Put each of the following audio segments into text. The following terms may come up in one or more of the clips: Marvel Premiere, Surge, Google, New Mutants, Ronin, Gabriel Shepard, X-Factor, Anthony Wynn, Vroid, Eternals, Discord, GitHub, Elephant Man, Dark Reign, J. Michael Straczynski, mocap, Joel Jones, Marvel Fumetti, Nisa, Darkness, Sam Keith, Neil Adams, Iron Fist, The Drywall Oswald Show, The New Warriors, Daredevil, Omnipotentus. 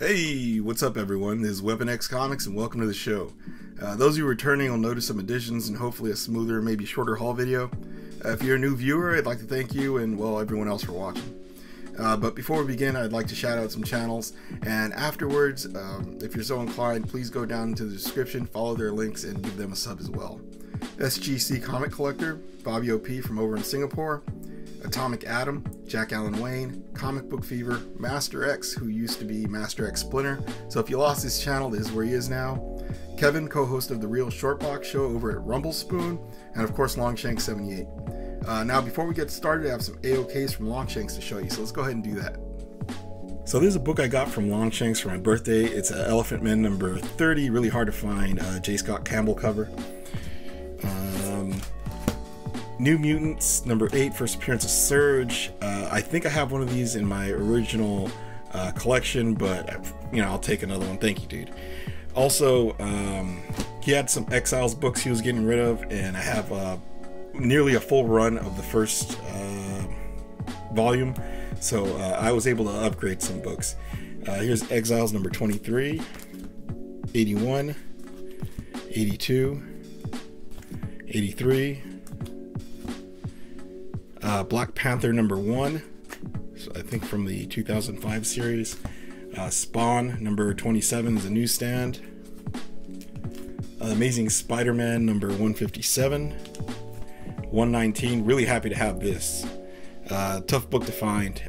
Hey, what's up everyone? This is Weapon X Comics and welcome to the show. Those of you returning will notice some additions and hopefully a smoother, maybe shorter haul video. If you're a new viewer, I'd like to thank you and, well, everyone else for watching. But before we begin, I'd like to shout out some channels, and afterwards, if you're so inclined, please go down into the description, follow their links, and give them a sub as well. SGC Comic Collector, Bobby OP from over in Singapore, Atomic Adam, Jack Alan Wayne, Comic Book Fever, Master X, who used to be Master X Splinter, so if you lost his channel, this is where he is now, Kevin, co-host of The Real Short Box Show over at Rumble Spoon, and of course Longshanks 78. Now before we get started, I have some AOKs from Longshanks to show you, so let's go ahead and do that. So there's a book I got from Longshanks for my birthday. It's Elephant Man number 30, really hard to find, J. Scott Campbell cover. New Mutants, number 8, first appearance of Surge. I think I have one of these in my original collection, but you know, I'll take another one. Thank you, dude. Also, he had some Exiles books he was getting rid of, and I have nearly a full run of the first volume, so I was able to upgrade some books. Here's Exiles number 23, 81, 82, 83. Black Panther number 1, so I think from the 2005 series. Spawn number 27 is a newsstand. Amazing Spider-Man number 157, 119. Really happy to have this. Tough book to find.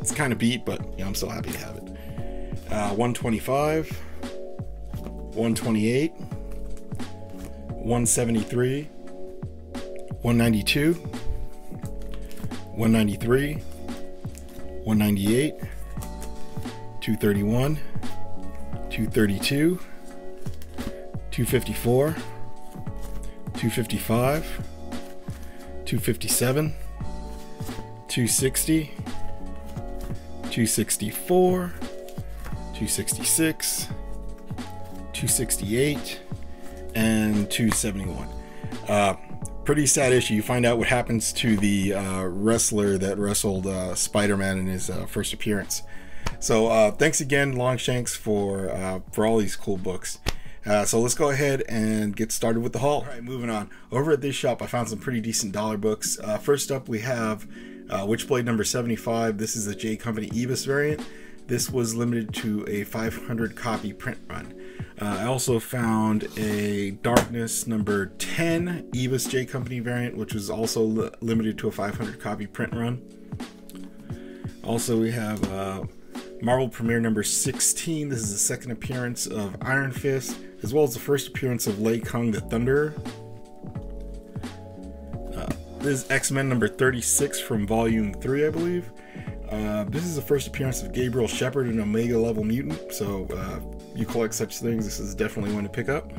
It's kind of beat, but you know, I'm still happy to have it. 125, 128, 173, 192. 193, 198, 231, 232, 254, 255, 257, 260, 264, 266, 268, and 271. Pretty sad issue. You find out what happens to the wrestler that wrestled Spider-Man in his first appearance. So thanks again, Longshanks, for all these cool books. So let's go ahead and get started with the haul. All right, moving on. Over at this shop, I found some pretty decent dollar books. First up, we have Witchblade number 75. This is the J Company Ebus variant. This was limited to a 500 copy print run. I also found a Darkness number 10 Ebus J Company variant, which was also limited to a 500 copy print run. Also, we have Marvel Premiere number 16. This is the second appearance of Iron Fist, as well as the first appearance of Lei Kung the Thunderer. This is X-Men number 36 from volume 3, I believe. This is the first appearance of Gabriel Shepard, an Omega level mutant, so you collect such things, this is definitely one to pick up.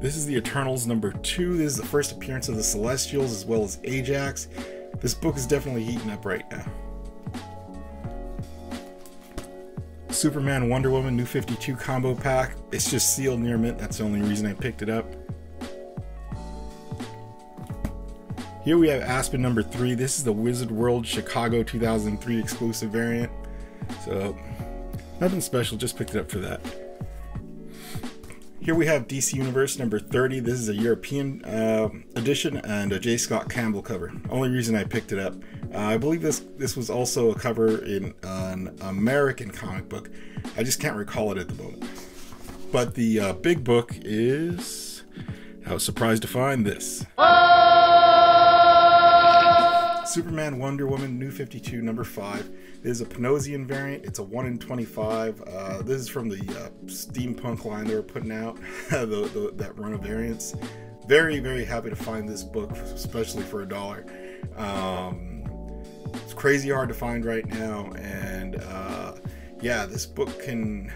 This is the Eternals number 2. This is the first appearance of the Celestials as well as Ajax. This book is definitely heating up right now. Superman Wonder Woman New 52 combo pack. It's just sealed near mint, that's the only reason I picked it up. Here we have Aspen number 3. This is the Wizard World Chicago 2003 exclusive variant. So, nothing special, just picked it up for that. Here we have DC Universe number 30. This is a European edition and a J. Scott Campbell cover. Only reason I picked it up. I believe this was also a cover in an American comic book. I just can't recall it at the moment. But the big book is... I was surprised to find this. Superman Wonder Woman New 52 number 5. This is a Panosian variant. It's a 1 in 25. This is from the steampunk line they were putting out, that run of variants. Very, very happy to find this book, especially for $1. It's crazy hard to find right now, and yeah, this book can,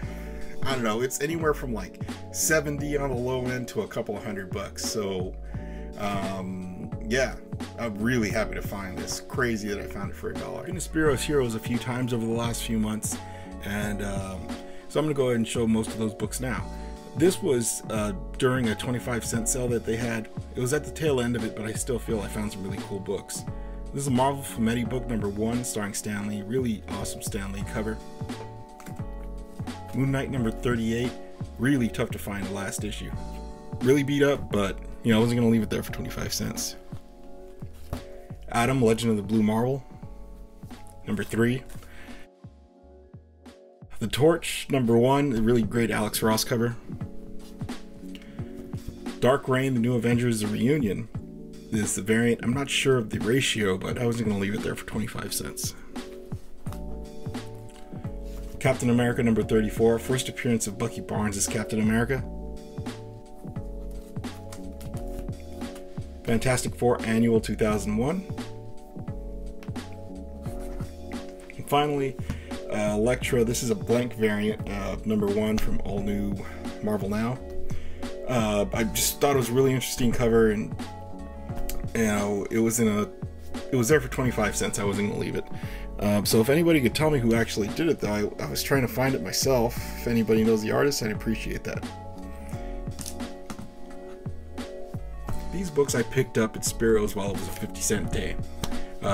I don't know, it's anywhere from like 70 on the low end to a couple of $100. So yeah, I'm really happy to find this. Crazy that I found it for $1. I've been to Spero's Heroes a few times over the last few months, and so I'm gonna go ahead and show most of those books now. This was during a 25-cent sale that they had. It was at the tail end of it, but I still feel I found some really cool books. This is Marvel Fumetti book number 1 starring Stan Lee. Really awesome Stan Lee cover. Moon Knight number 38. Really tough to find the last issue. Really beat up, but you know, I wasn't going to leave it there for 25 cents. Adam, Legend of the Blue Marvel, number 3. The Torch, number 1, a really great Alex Ross cover. Dark Reign, The New Avengers, The Reunion. This is the variant. I'm not sure of the ratio, but I wasn't going to leave it there for 25 cents. Captain America, number 34, first appearance of Bucky Barnes as Captain America. Fantastic Four Annual 2001. And finally, Elektra. This is a blank variant of number 1 from All New Marvel Now. I just thought it was a really interesting cover, and you know, it was there for 25 cents. I wasn't gonna leave it. So if anybody could tell me who actually did it, though, I was trying to find it myself. If anybody knows the artist, I'd appreciate that. These books I picked up at Spero's while it was a 50-cent day.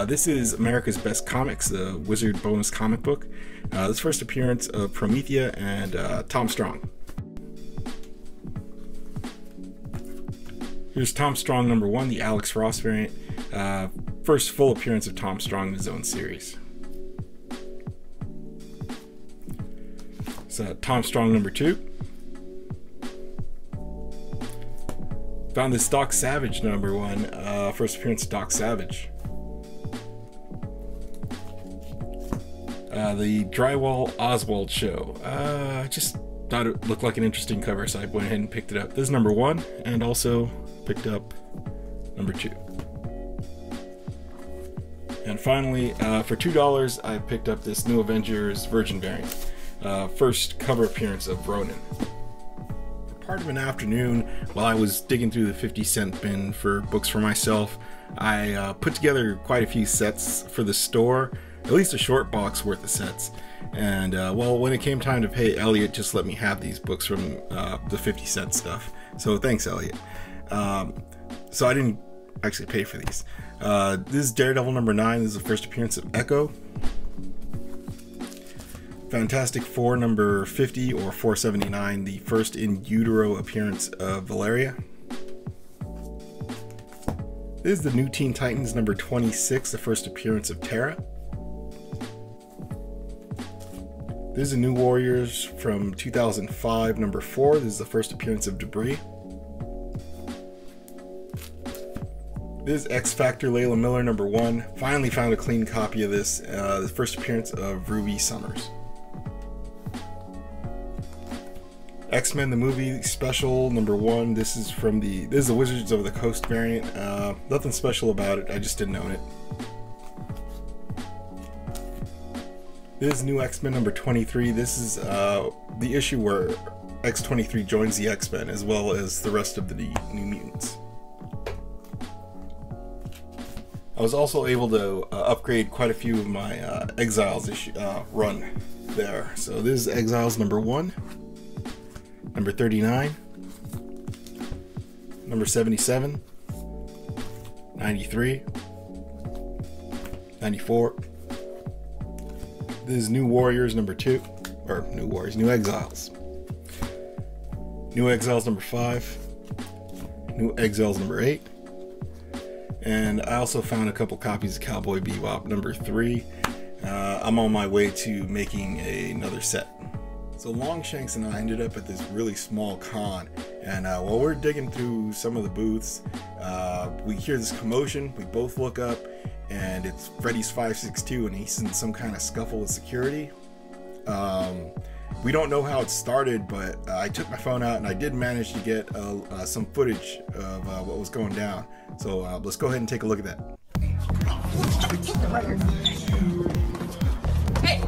This is America's Best Comics, the Wizard bonus comic book. This first appearance of Promethea and Tom Strong. Here's Tom Strong number 1, the Alex Ross variant. First full appearance of Tom Strong in his own series. So Tom Strong number 2. Found this Doc Savage number 1, first appearance of Doc Savage. The Drywall Oswald Show. I just thought it looked like an interesting cover, so I went ahead and picked it up. This is number 1, and also picked up number 2. And finally, for $2, I picked up this New Avengers Virgin variant. First cover appearance of Ronin. Part of an afternoon while I was digging through the 50-cent bin for books for myself, I put together quite a few sets for the store, at least a short box worth of sets. And well, when it came time to pay, Elliot just let me have these books from the 50-cent stuff. So thanks, Elliot. So I didn't actually pay for these. This is Daredevil number 9. This is the first appearance of Echo. Fantastic Four number 50 or 479, the first in utero appearance of Valeria. This is the New Teen Titans number 26, the first appearance of Terra. This is the New Warriors from 2005 number 4, this is the first appearance of Debris. This is X-Factor Layla Miller number 1, finally found a clean copy of this, the first appearance of Ruby Summers. X-Men the movie special number 1. This is from the Wizards of the Coast variant. Nothing special about it. I just didn't own it. This is New X-Men number 23. This is the issue where X-23 joins the X-Men as well as the rest of the New Mutants. I was also able to upgrade quite a few of my Exiles issue run there. So this is Exiles number 1. Number 39, number 77, 93, 94. This is New Warriors number 2, or New Warriors, New Exiles. New Exiles number 5, New Exiles number 8. And I also found a couple copies of Cowboy Bebop number 3. I'm on my way to making another set. So Longshanks and I ended up at this really small con, and while we're digging through some of the booths, we hear this commotion. We both look up, and it's Freddy's 562, and he's in some kind of scuffle with security. We don't know how it started, but I took my phone out, and I did manage to get some footage of what was going down. So let's go ahead and take a look at that. Hey!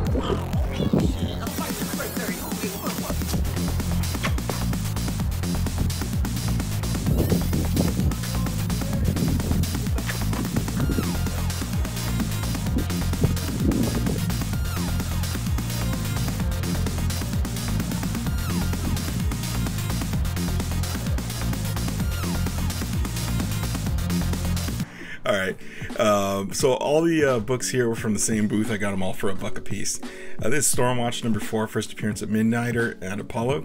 So all the books here were from the same booth. I got them all for $1 a piece. This is Stormwatch number 4, first appearance of Midnighter and Apollo.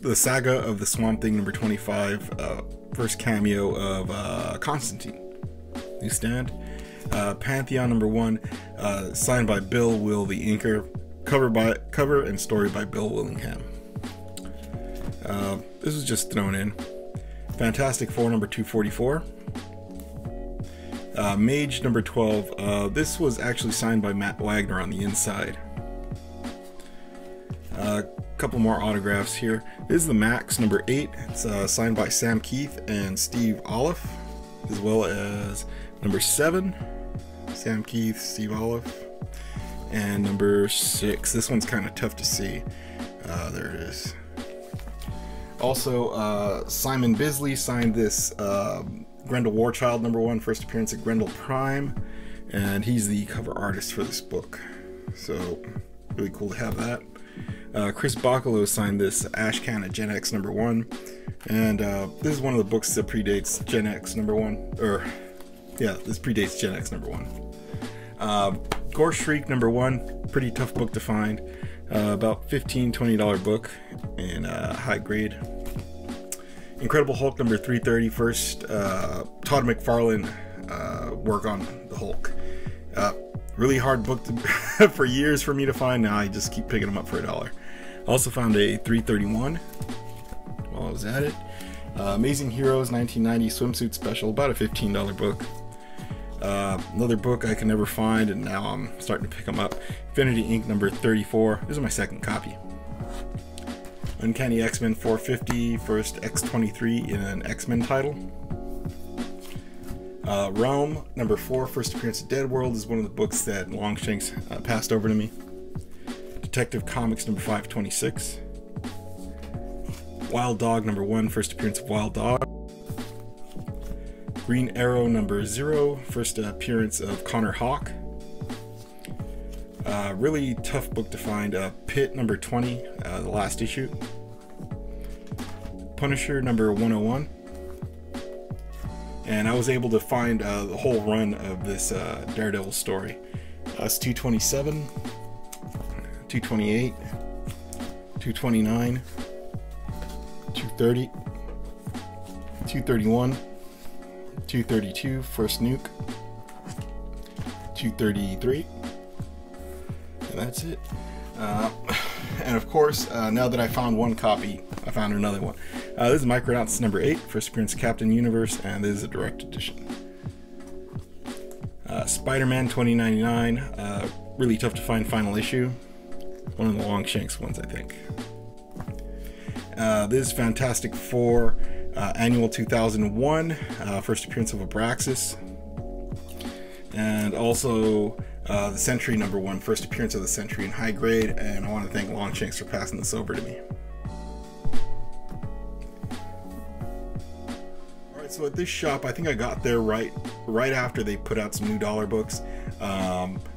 The Saga of the Swamp Thing number 25, first cameo of Constantine. New stand. Pantheon number 1, signed by Bill Will the Inker, cover and story by Bill Willingham. This was just thrown in. Fantastic Four number 244. Mage number 12. This was actually signed by Matt Wagner on the inside. Couple more autographs here. This is the Max number 8. It's signed by Sam Keith and Steve Olive, as well as number 7, Sam Keith, Steve Olive, and number 6. This one's kind of tough to see. There it is. Also, Simon Bisley signed this Grendel Warchild number 1, first appearance at Grendel Prime, and he's the cover artist for this book. So really cool to have that. Chris Boccolo signed this Ashcan at Gen X number 1, and this is one of the books that predates Gen X number 1, or yeah, this predates Gen X number 1. Gore Shriek number 1, pretty tough book to find, about $15–$20 book in high grade. Incredible Hulk number 330, first Todd McFarlane work on the Hulk. Really hard book for years for me to find. Now I just keep picking them up for $1. Also found a 331 while I was at it. Amazing Heroes 1990 swimsuit special, about a $15 book. Another book I can never find, and now I'm starting to pick them up. Infinity Inc. number 34. This is my second copy. Uncanny X-Men 450, first X-23 in an X-Men title. Realm number 4, first appearance of Dead World, is one of the books that Longshanks passed over to me. Detective Comics number 526. Wild Dog number 1, first appearance of Wild Dog. Green Arrow number 0, first appearance of Connor Hawk. Really tough book to find. Pit number 20, the last issue. Punisher number 101. And I was able to find the whole run of this Daredevil story. It's 227, 228, 229, 230, 231, 232, First Nuke, 233, and that's it. And of course, now that I found one copy, I found another one. This is Micronauts number 8, first appearance of Captain Universe, and this is a direct edition. Spider-Man 2099, really tough to find final issue. One of the Longshanks ones, I think. This is Fantastic Four, Annual 2001, first appearance of Abraxas. And also, the Sentry number 1, first appearance of the Sentry in high grade, and I want to thank Longshanks for passing this over to me. So at this shop, I think I got there right after they put out some new dollar books.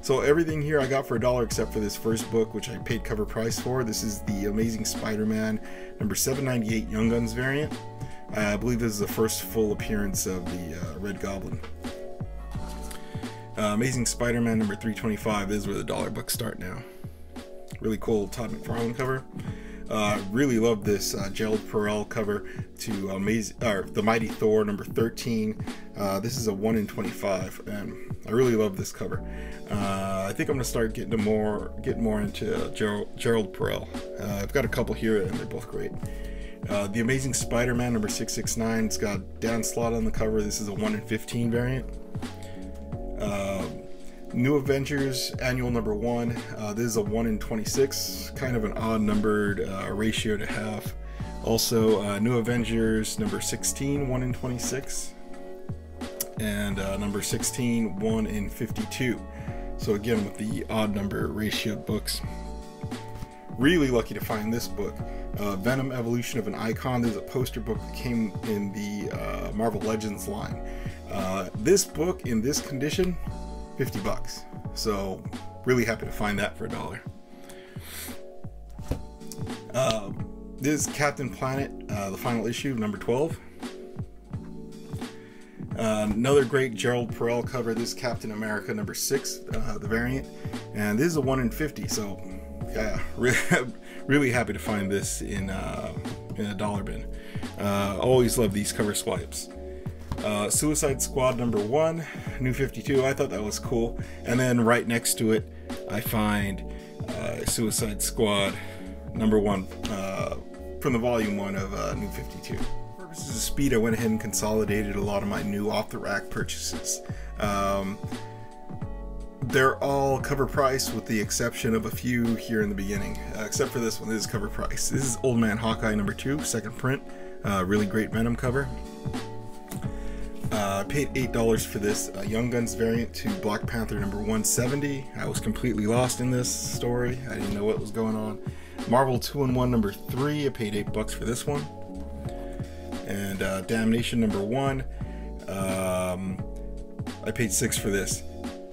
So everything here I got for $1 except for this first book, which I paid cover price for. This is the Amazing Spider-Man number 798 Young Guns variant. I believe this is the first full appearance of the Red Goblin. Amazing Spider-Man number 325. This is where the dollar books start now. Really cool Todd McFarlane cover. Really love this Gerald Perel cover to The Mighty Thor number 13. This is a 1 in 25, and I really love this cover. I think I'm gonna start getting more into Gerald Perel. I've got a couple here, and they're both great. The Amazing Spider-Man number 669. It's got Dan Slott on the cover. This is a 1 in 15 variant. New Avengers Annual number 1. This is a 1 in 26, kind of an odd numbered ratio to have. Also, New Avengers number 16, 1 in 26. And number 16, 1 in 52. So again, with the odd number ratio books. Really lucky to find this book. Venom Evolution of an Icon. There's a poster book that came in the Marvel Legends line. This book in this condition, $50. So really happy to find that for $1. This is Captain Planet, the final issue, number 12. Another great Gerald Perel cover. This is Captain America #6, the variant, and this is a 1 in 50. So yeah, really happy to find this in a dollar bin. Always love these cover swipes. Suicide Squad #1, New 52. I thought that was cool. And then right next to it, I find Suicide Squad #1 from the volume 1 of New 52. For purposes of speed, I went ahead and consolidated a lot of my new off-the-rack purchases. They're all cover price with the exception of a few here in the beginning, except for this one. This is cover price. This is Old Man Hawkeye #2, second print. Really great Venom cover. I paid $8 for this Young Guns variant to Black Panther #170. I was completely lost in this story. I didn't know what was going on. Marvel 2-in-1 #3. I paid $8 for this one. And Damnation #1. I paid $6 for this.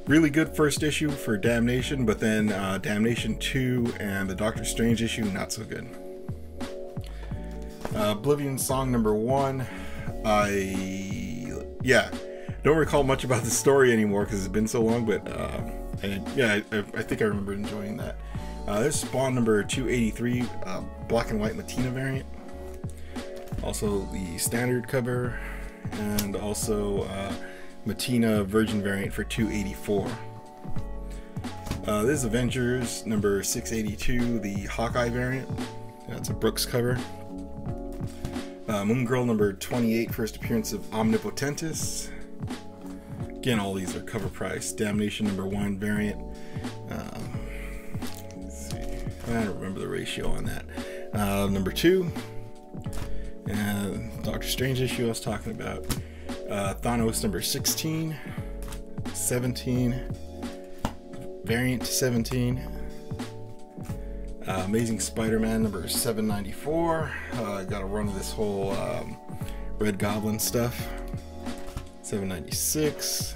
Really good first issue for Damnation, but then Damnation 2 and the Doctor Strange issue, not so good. Oblivion Song #1. Yeah, don't recall much about the story anymore because it's been so long, but I think I remember enjoying that. This Spawn #283, black and white Latina variant. Also the standard cover, and also Matina Virgin variant for 284. This is Avengers #682, the Hawkeye variant. That's a Brooks cover. Moon Girl #28, first appearance of Omnipotentus. Again, all these are cover price. Damnation #1 variant. Let's see. I don't remember the ratio on that. #2. And Doctor Strange issue I was talking about. Thanos #16. 17. Variant 17. Amazing Spider-Man #794. Got to run this whole Red Goblin stuff. 796,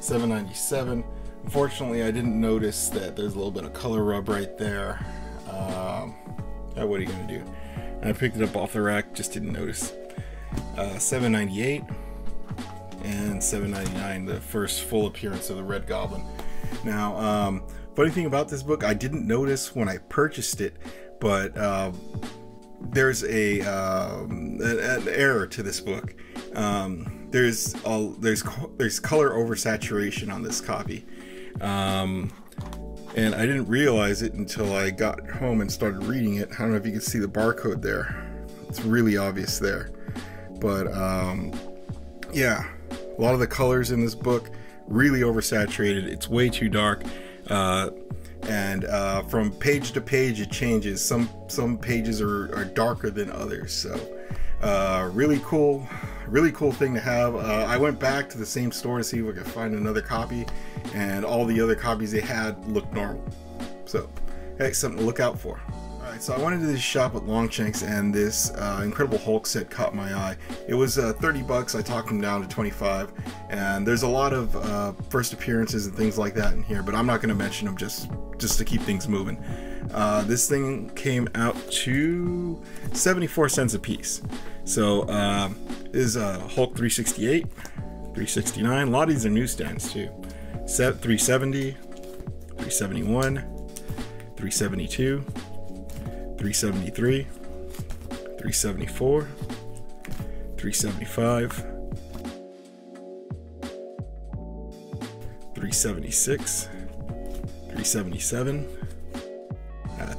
797. Unfortunately, I didn't notice that there's a little bit of color rub right there. What are you gonna do? I picked it up off the rack, just didn't notice. 798 and 799, the first full appearance of the Red Goblin. Now, funny thing about this book, I didn't notice when I purchased it, but there's an error to this book. There's color oversaturation on this copy, and I didn't realize it until I got home and started reading it. I don't know if you can see the barcode there; it's really obvious there. But yeah, a lot of the colors in this book really oversaturated. It's way too dark. And from page to page it changes. Some pages are darker than others, so really cool thing to have. I went back to the same store to see if I could find another copy, and all the other copies they had looked normal, so hey, something to look out for. Alright, so I went into this shop at Longshanks and this Incredible Hulk set caught my eye. It was $30. I talked them down to $25, and there's a lot of first appearances and things like that in here, but I'm not going to mention them just to keep things moving. This thing came out to 74 cents a piece. So is Hulk 368, 369, a lot of these are newsstands too. 370, 371, 372. 373, 374, 375, 376, 377,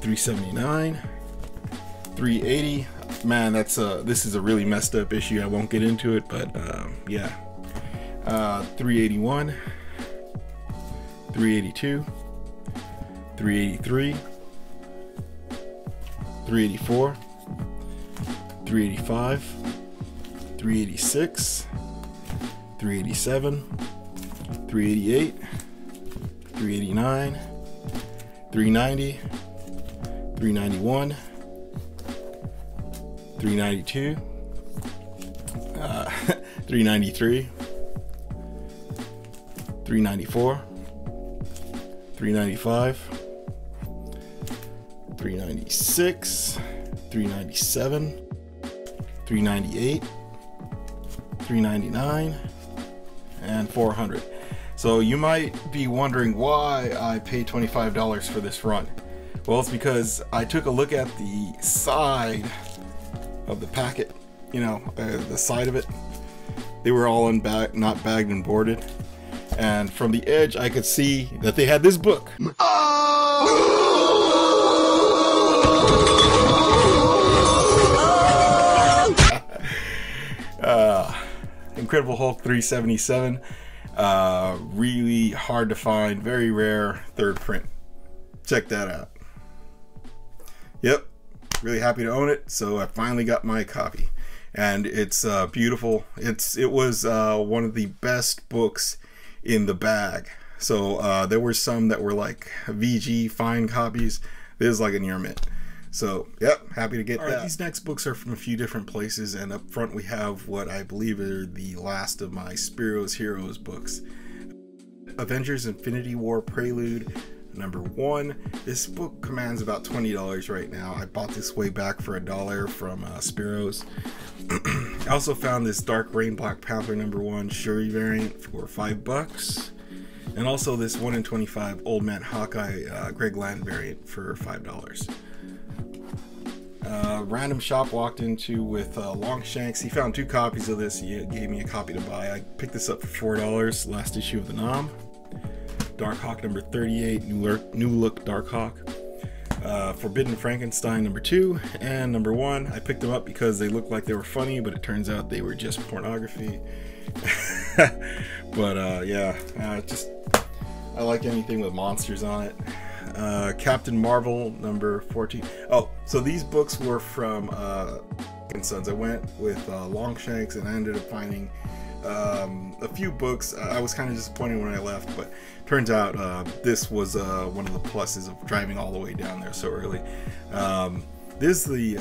379, 380. Man, that's this is a really messed up issue. I won't get into it, but yeah. 381, 382, 383. 384, 385, 386, 387, 388, 389, 390, 391, 392, 393, 394, 395, 396, 397, 398, 399, and 400. So you might be wondering why I paid $25 for this run. Well, it's because I took a look at the side of the packet, you know, the side of it. They were all not bagged and boarded. And from the edge, I could see that they had this book. Incredible Hulk 377. Really hard to find, very rare third print. Check that out. Yep, really happy to own it. So I finally got my copy, and it's beautiful. It was one of the best books in the bag. So there were some that were like VG fine copies. This is like a near mint. So yep, happy to get that. These next books are from a few different places, and up front we have what I believe are the last of my Spero's Heroes books. Avengers Infinity War Prelude #1. This book commands about $20 right now. I bought this way back for $1 from Spero's. I also found this Dark Reign Black Panther #1 Shuri variant for $5, and also this 1/25 Old Man Hawkeye Greg Land variant for $5. Random shop walked into with Longshanks. He found two copies of this. He gave me a copy to buy. I picked this up for $4. Last issue of the Nom. Darkhawk #38, new look Darkhawk. Forbidden Frankenstein #2 and #1. I picked them up because they looked like they were funny, but it turns out they were just pornography. But yeah, I like anything with monsters on it. Captain Marvel #14. Oh, so these books were from Sons. I went with Longshanks, and I ended up finding a few books. I was kind of disappointed when I left, but turns out this was one of the pluses of driving all the way down there so early. This is the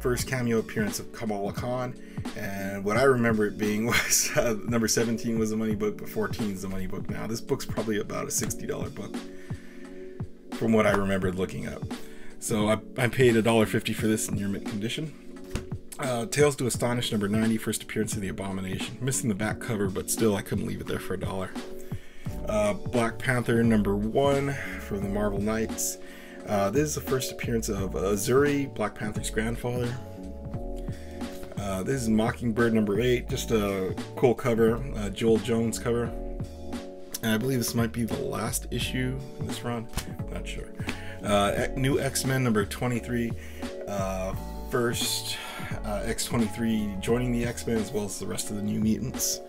first cameo appearance of Kamala Khan, and what I remember it being was number 17 was the money book, but 14 is the money book now. This book's probably about a $60 book from what I remembered looking up. So I paid $1.50 for this in near mint condition. Tales to Astonish #90, first appearance of the Abomination. Missing the back cover, but still I couldn't leave it there for $1. Black Panther #1 from the Marvel Knights. This is the first appearance of Azuri, Black Panther's grandfather. This is Mockingbird #8, just a cool cover, Joel Jones cover. And I believe this might be the last issue in this run, I'm not sure. New X-Men #23, first X-23 joining the X-Men, as well as the rest of the New Mutants.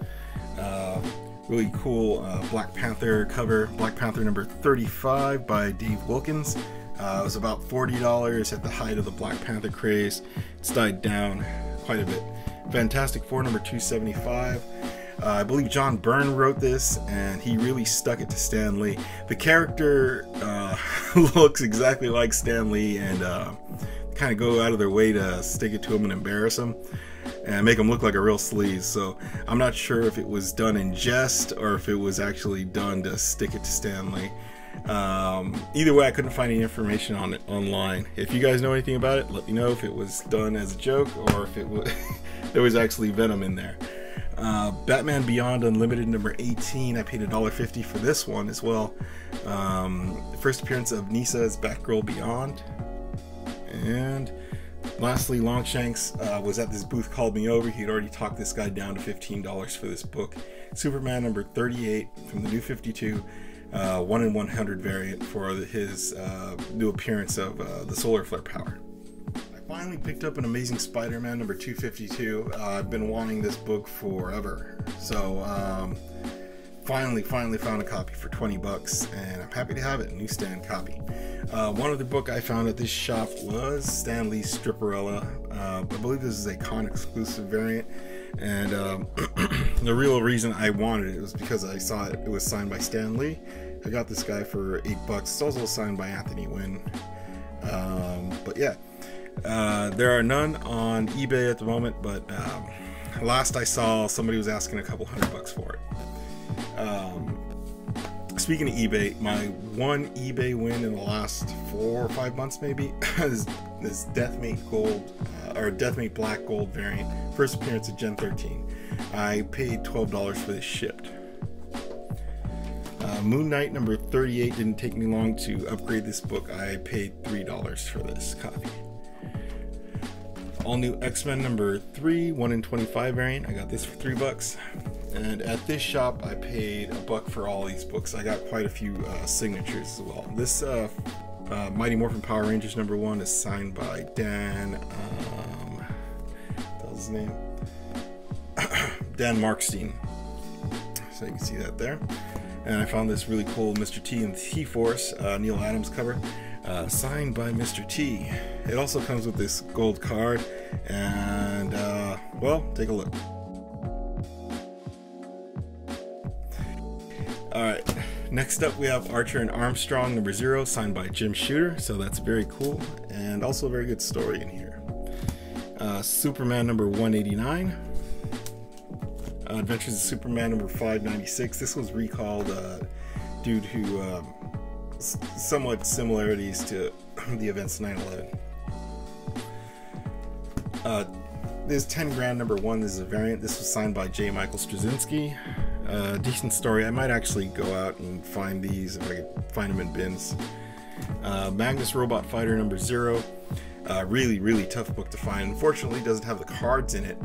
Really cool Black Panther cover, Black Panther #35 by Dave Wilkins. It was about $40 at the height of the Black Panther craze. It's died down quite a bit. Fantastic Four #275. I believe John Byrne wrote this, and he really stuck it to Stan Lee. The character looks exactly like Stan Lee, and kind of go out of their way to stick it to him and embarrass him and make him look like a real sleaze. So I'm not sure if it was done in jest or if it was actually done to stick it to Stan Lee. Either way, I couldn't find any information on it online. If you guys know anything about it, let me know if it was done as a joke or if it was there was actually venom in there. Batman Beyond Unlimited #18. I paid $1.50 for this one as well. First appearance of Nisa as Batgirl Beyond. And lastly, Longshanks was at this booth, called me over. He'd already talked this guy down to $15 for this book. Superman #38 from the New 52, 1/100 variant for his new appearance of the solar flare power. I finally picked up an Amazing Spider-Man #252. I've been wanting this book forever. So finally found a copy for $20, and I'm happy to have it. New Stan copy. One other book I found at this shop was Stan Lee's Stripperella. I believe this is a con exclusive variant, and the real reason I wanted it was because I saw it was signed by Stan Lee. I got this guy for $8. It's also signed by Anthony Wynn. But yeah, there are none on eBay at the moment, but last I saw, somebody was asking a couple $100 for it. Speaking of eBay, my one eBay win in the last 4 or 5 months maybe is this Deathmate Gold or Deathmate Black Gold variant, first appearance of Gen 13. I paid $12 for this shipped. Moon Knight number 38. Didn't take me long to upgrade this book. I paid $3 for this copy. All new X-Men number 3, 1 in 25 variant. I got this for $3. And at this shop, I paid $1 for all these books. I got quite a few signatures as well. This Mighty Morphin Power Rangers number 1 is signed by Dan, that was his name, Dan Markstein. So you can see that there. And I found this really cool Mr. T and the T-Force, Neil Adams cover, signed by Mr. T. It also comes with this gold card, and well, take a look. Alright, next up we have Archer and Armstrong number 0, signed by Jim Shooter, so that's very cool, and also a very good story in here. Superman number 189, Adventures of Superman number 596, this was recalled due to somewhat similarities to the events 9/11. This 10 grand number 1, this is a variant, this was signed by J. Michael Straczynski. Decent story. I might actually go out and find these if I could find them in bins. Magnus Robot Fighter number 0. Really tough book to find. Unfortunately, it doesn't have the cards in it,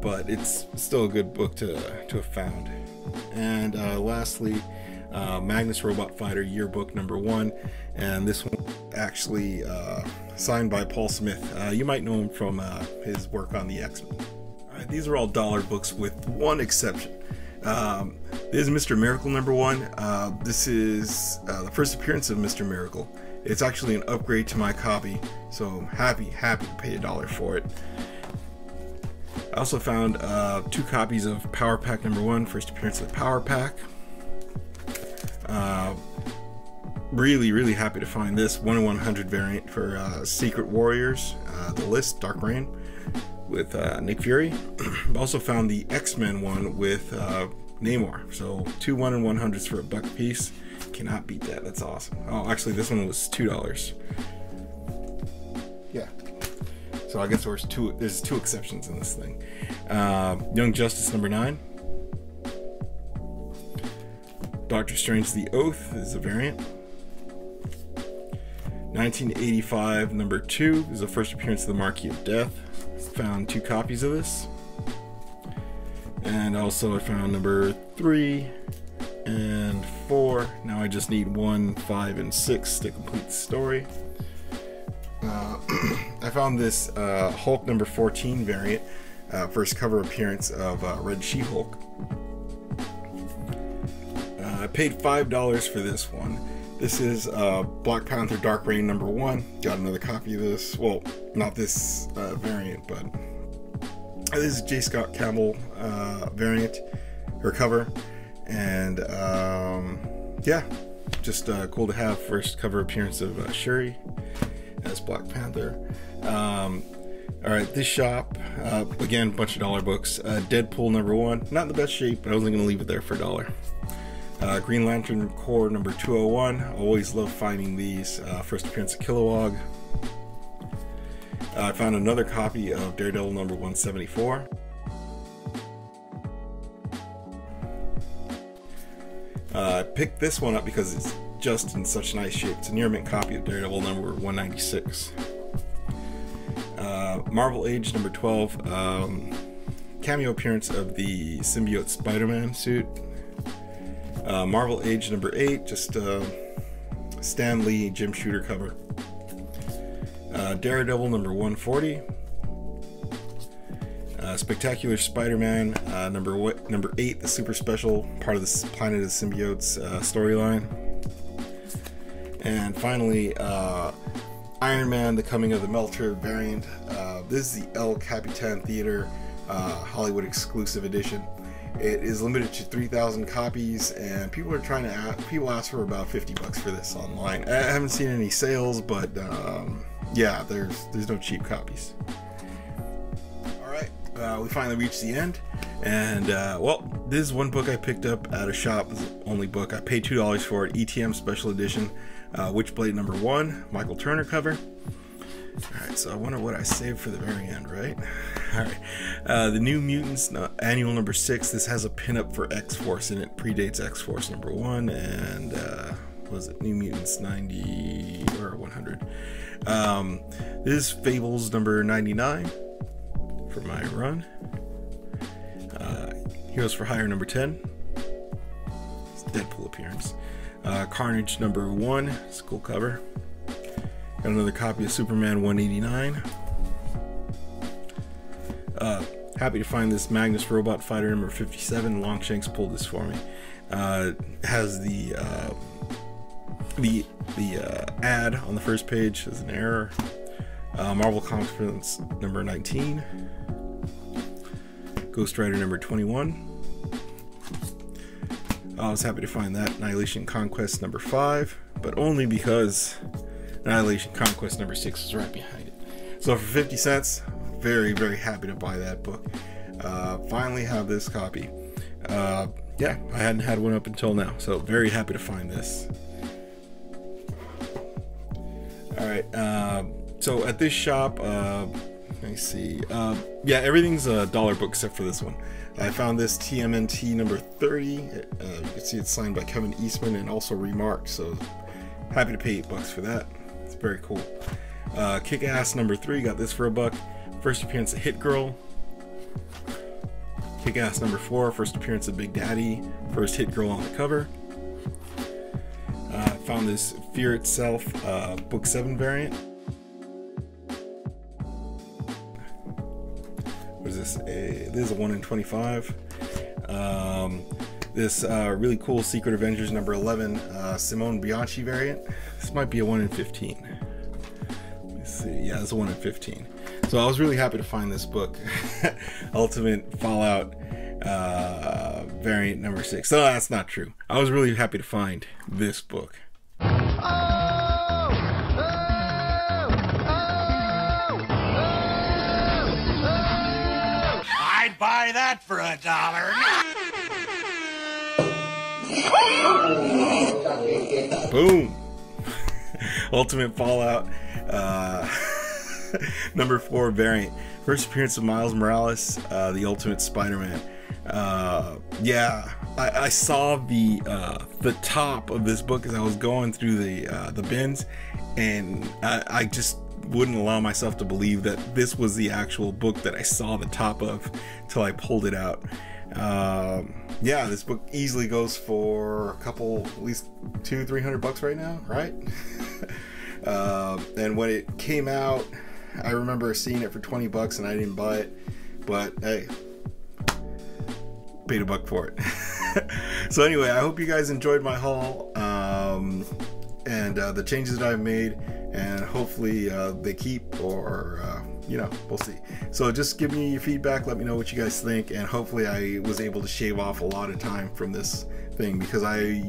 but it's still a good book to have found. And lastly, Magnus Robot Fighter Yearbook number 1, and this one actually signed by Paul Smith. You might know him from his work on the X-Men. Alright, these are all dollar books with one exception. This is Mr. Miracle number 1. This is the first appearance of Mr. Miracle. It's actually an upgrade to my copy, so I'm happy to pay $1 for it. I also found 2 copies of Power Pack number 1, first appearance of Power Pack. Really happy to find this 1 in 100 variant for Secret Warriors, The List, Dark Reign, with Nick Fury. Also found the X-Men one with Namor. So 2 1 in 100s for $1 a piece. Cannot beat that. That's awesome. Oh, actually, this one was $2. Yeah. So I guess there's two exceptions in this thing. Young Justice number 9. Doctor Strange: The Oath is a variant. 1985 number 2 is the first appearance of the Marquis of Death. Found 2 copies of this, and also I found number 3 and 4. Now I just need 1, 5, and 6 to complete the story. I found this Hulk number 14 variant, first cover appearance of Red She-Hulk. I paid $5 for this one. This is Black Panther Dark Reign number 1. Got another copy of this. Well, not this variant, but this is J. Scott Campbell variant, her cover. And yeah, just cool to have first cover appearance of Shuri as Black Panther. Alright, this shop, again, bunch of dollar books. Deadpool number 1, not in the best shape, but I wasn't going to leave it there for $1. Green Lantern Corps number 201. Always love finding these. First appearance of Kilowog. I found another copy of Daredevil number 174. I picked this one up because it's just in such nice shape. It's a near mint copy of Daredevil number 196. Marvel Age number 12. Cameo appearance of the symbiote Spider-Man suit. Marvel Age number 8, just Stan Lee, Jim Shooter cover. Daredevil number 140. Spectacular Spider-Man number 8, the super special, part of the Planet of the Symbiotes storyline. And finally, Iron Man, the Coming of the Melter variant. This is the El Capitan Theater Hollywood exclusive edition. It is limited to 3,000 copies, and people are trying to ask, people ask for about $50 for this online. I haven't seen any sales, but yeah, there's no cheap copies. All right, we finally reached the end, and well, this is one book I picked up at a shop. It's the only book I paid $2 for it. ETM Special Edition, Witchblade number 1, Michael Turner cover. Alright, so I wonder what I saved for the very end, right? Alright, the New Mutants, annual number 6. This has a pinup for X-Force, and it predates X-Force number 1, and was it New Mutants 90 or 100? This is Fables number 99 for my run. Heroes for Hire number 10. It's Deadpool appearance. Carnage number 1. It's a cool cover. Got another copy of Superman 189. Happy to find this Magnus Robot Fighter number 57. Longshanks pulled this for me. Has the ad on the first page as an error. Marvel Comics number 19. Ghost Rider number 21. I was happy to find that. Annihilation Conquest number 5, but only because Annihilation Conquest number 6 is right behind it. So for 50 cents, very, very happy to buy that book. Finally have this copy. Yeah, I hadn't had one up until now, so very happy to find this. All right, so at this shop, let me see, yeah, everything's a dollar book except for this one. I found this TMNT number 30. You can see it's signed by Kevin Eastman and also remarked, so happy to pay $8 for that. It's very cool. Kick-Ass number 3, got this for $1. First appearance of Hit Girl. Kick-Ass number 4, first appearance of Big Daddy, first Hit Girl on the cover. Found this Fear Itself book 7 variant. What is this? This is a 1 in 25. This really cool Secret Avengers number 11 Simone Bianchi variant. This might be a 1 in 15. Let's see. Yeah, it's a 1 in 15. So I was really happy to find this book. Ultimate Fallout variant number 6. So that's not true. I was really happy to find this book. I'd buy that for $1. Boom! Ultimate Fallout number 4 variant. First appearance of Miles Morales, the Ultimate Spider-Man. Yeah, I saw the top of this book as I was going through the bins, and I just wouldn't allow myself to believe that this was the actual book that I saw the top of till I pulled it out. Yeah, this book easily goes for a couple, at least $200-300 right now, right? And when it came out, I remember seeing it for $20 and I didn't buy it, but hey, paid $1 for it. So anyway, I hope you guys enjoyed my haul and the changes that I've made, and hopefully they keep, or you know, we'll see. So just give me your feedback, let me know what you guys think, and hopefully I was able to shave off a lot of time from this thing, because I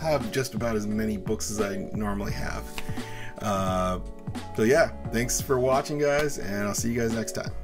have just about as many books as I normally have. So yeah, thanks for watching, guys, and I'll see you guys next time.